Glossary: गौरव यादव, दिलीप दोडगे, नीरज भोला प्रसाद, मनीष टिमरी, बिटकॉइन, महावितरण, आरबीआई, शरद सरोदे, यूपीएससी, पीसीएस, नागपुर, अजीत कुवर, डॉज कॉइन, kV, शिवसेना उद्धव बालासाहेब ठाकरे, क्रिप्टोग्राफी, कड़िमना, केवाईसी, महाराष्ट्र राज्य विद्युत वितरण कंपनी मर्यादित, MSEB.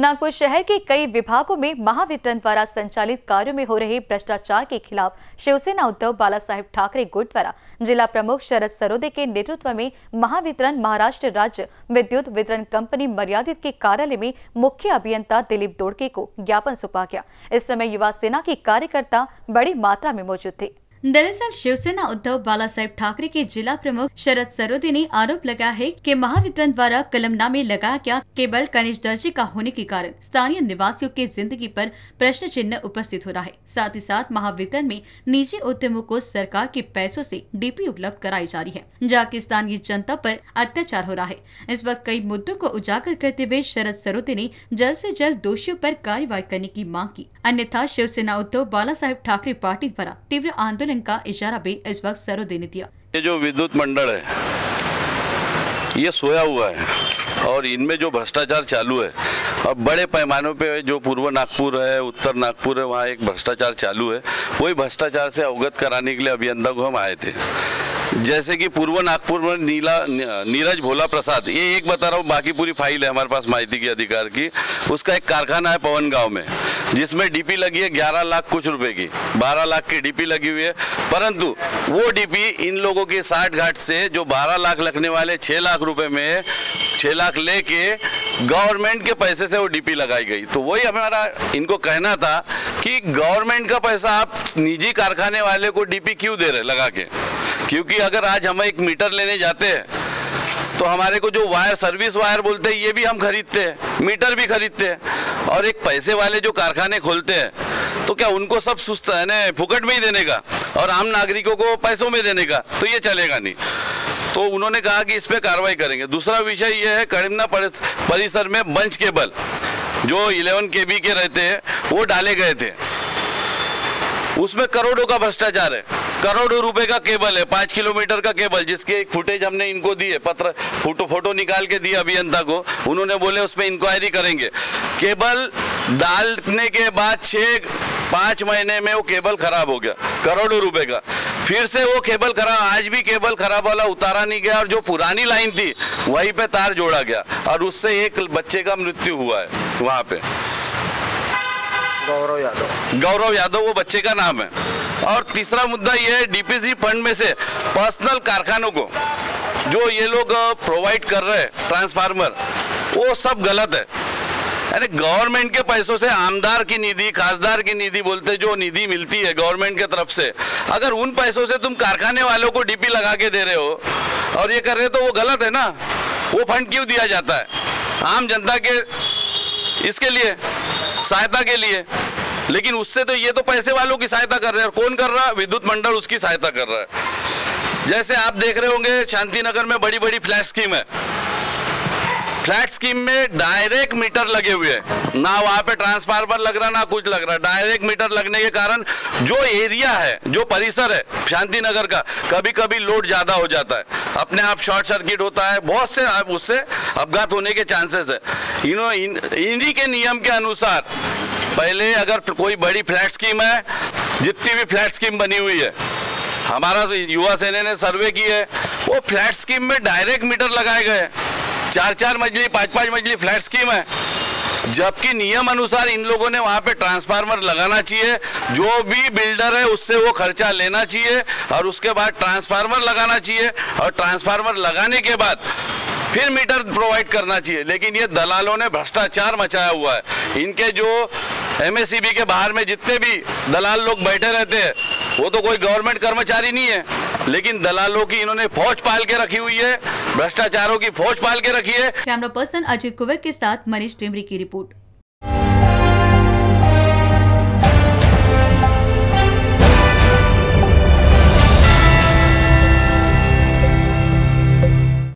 नागपुर शहर के कई विभागों में महावितरण द्वारा संचालित कार्यों में हो रहे भ्रष्टाचार के खिलाफ शिवसेना उद्धव बालासाहेब ठाकरे गुट द्वारा जिला प्रमुख शरद सरोदे के नेतृत्व में महावितरण महाराष्ट्र राज्य विद्युत वितरण कंपनी मर्यादित के कार्यालय में मुख्य अभियंता दिलीप दोडगे को ज्ञापन सौंपा गया। इस समय युवा सेना के कार्यकर्ता बड़ी मात्रा में मौजूद थे। दरअसल शिवसेना उद्धव बालासाहेब ठाकरे के जिला प्रमुख शरद सरोदे ने आरोप लगाया है कि महावितरण द्वारा कलमनामे लगाया गया केवल कनिष्ठ दर्जे का होने के कारण स्थानीय निवासियों के जिंदगी पर प्रश्न चिन्ह उपस्थित हो रहा है। साथ ही साथ महावितरण में निजी उद्यमों को सरकार के पैसों से डीपी उपलब्ध कराई जा रही है, जहाँ स्थानीय जनता पर अत्याचार हो रहा है। इस वक्त कई मुद्दों को उजागर करते हुए शरद सरोदे ने जल्द से जल्द दोषियों पर कार्रवाई करने की मांग की, अन्यथा शिवसेना उद्धव बालासाहेब ठाकरे पार्टी द्वारा तीव्र आंदोलन का इशारा भी इस वक्त सरोदे ने दिया। ये जो विद्युत मंडल है ये सोया हुआ है और इनमें जो भ्रष्टाचार चालू है और बड़े पैमाने पे जो पूर्व नागपुर है, उत्तर नागपुर है, वहाँ एक भ्रष्टाचार चालू है। वही भ्रष्टाचार से अवगत कराने के लिए अभियंता को हम आए थे। जैसे कि पूर्व नागपुर में नीरज भोला प्रसाद, ये एक बता रहा हूँ, बाकी पूरी फाइल है हमारे पास माहिती के अधिकार की। उसका एक कारखाना है पवन गाँव में, जिसमें डीपी लगी है 11 लाख कुछ रुपए की, 12 लाख की डीपी लगी हुई है। परंतु वो डीपी इन लोगों के साठ घाट से जो 12 लाख लगने वाले 6 लाख रुपए में 6 लाख लेके गवर्नमेंट के पैसे से वो डीपी लगाई गई। तो वही हमारा इनको कहना था कि गवर्नमेंट का पैसा आप निजी कारखाने वाले को डीपी क्यों दे रहे लगा के, क्योंकि अगर आज हम एक मीटर लेने जाते हैं तो हमारे को जो वायर सर्विस वायर बोलते हैं ये भी हम खरीदते हैं, मीटर भी खरीदते हैं। और एक पैसे वाले जो कारखाने खोलते हैं तो क्या उनको सब सुस्त है ना, फुकट में ही देने का और आम नागरिकों को पैसों में देने का, तो ये चलेगा नहीं। तो उन्होंने कहा कि इस पर कार्रवाई करेंगे। दूसरा विषय ये है कड़िमना परिसर में बंच केबल जो 11 kV के रहते हैं वो डाले गए थे, उसमें करोड़ों का भ्रष्टाचार है। करोड़ों रुपए का केबल है, 5 किलोमीटर का केबल, जिसके एक फुटेज हमने इनको दिए, पत्र फोटो निकाल के दिए अभियंता को। उन्होंने बोले उसमें इंक्वायरी करेंगे। केबल डालने के बाद 5 महीने में वो केबल खराब हो गया, करोड़ों रुपए का। फिर से वो केबल खराब, आज भी केबल खराब वाला उतारा नहीं गया और जो पुरानी लाइन थी वहीं पे तार जोड़ा गया और उससे एक बच्चे का मृत्यु हुआ है वहाँ पे। गौरव यादव वो बच्चे का नाम है। और तीसरा मुद्दा ये है डीपीसी फंड में से पर्सनल कारखानों को जो ये लोग प्रोवाइड कर रहे हैं ट्रांसफार्मर, वो सब गलत है। यानी गवर्नमेंट के पैसों से आमदार की निधि, खासदार की निधि बोलते, जो निधि मिलती है गवर्नमेंट के तरफ से, अगर उन पैसों से तुम कारखाने वालों को डीपी लगा के दे रहे हो और ये कर रहे हो तो वो गलत है ना। वो फंड क्यों दिया जाता है आम जनता के इसके लिए सहायता के लिए, लेकिन उससे तो ये तो पैसे वालों की सहायता कर रहे हैं। और कौन कर रहा है? विद्युत मंडल उसकी सहायता कर रहा है। जैसे आप देख रहे होंगे शांति नगर में बड़ी बड़ी फ्लैट स्कीम है, फ्लैट स्कीम में डायरेक्ट मीटर लगे हुए हैं, ना वहाँ पे ट्रांसफार्मर लग रहा ना कुछ लग रहा। डायरेक्ट मीटर लगने के कारण जो एरिया है, जो परिसर है शांति नगर का, कभी कभी लोड ज़्यादा हो जाता है, अपने आप शॉर्ट सर्किट होता है, बहुत से उससे अपघात होने के चांसेस है। इन्हीं के नियम के अनुसार पहले अगर कोई बड़ी फ्लैट स्कीम है, जितनी भी फ्लैट स्कीम बनी हुई है, हमारा युवा सेना ने सर्वे की है, वो फ्लैट स्कीम में डायरेक्ट मीटर लगाए गए। 4-4 मजली 5-5 मजली फ्लैट स्कीम है, जबकि नियम अनुसार इन लोगों ने वहाँ पे ट्रांसफार्मर लगाना चाहिए। जो भी बिल्डर है उससे वो खर्चा लेना चाहिए और उसके बाद ट्रांसफार्मर लगाना चाहिए और ट्रांसफार्मर लगाने के बाद फिर मीटर प्रोवाइड करना चाहिए। लेकिन ये दलालों ने भ्रष्टाचार मचाया हुआ है। इनके जो MSEB के बाहर में जितने भी दलाल लोग बैठे रहते हैं वो तो कोई गवर्नमेंट कर्मचारी नहीं है, लेकिन दलालों की इन्होंने फौज पाल के रखी हुई है, भ्रष्टाचारों की फौज पाल के रखी है। कैमरा पर्सन अजीत कुवर के साथ मनीष टिमरी की रिपोर्ट।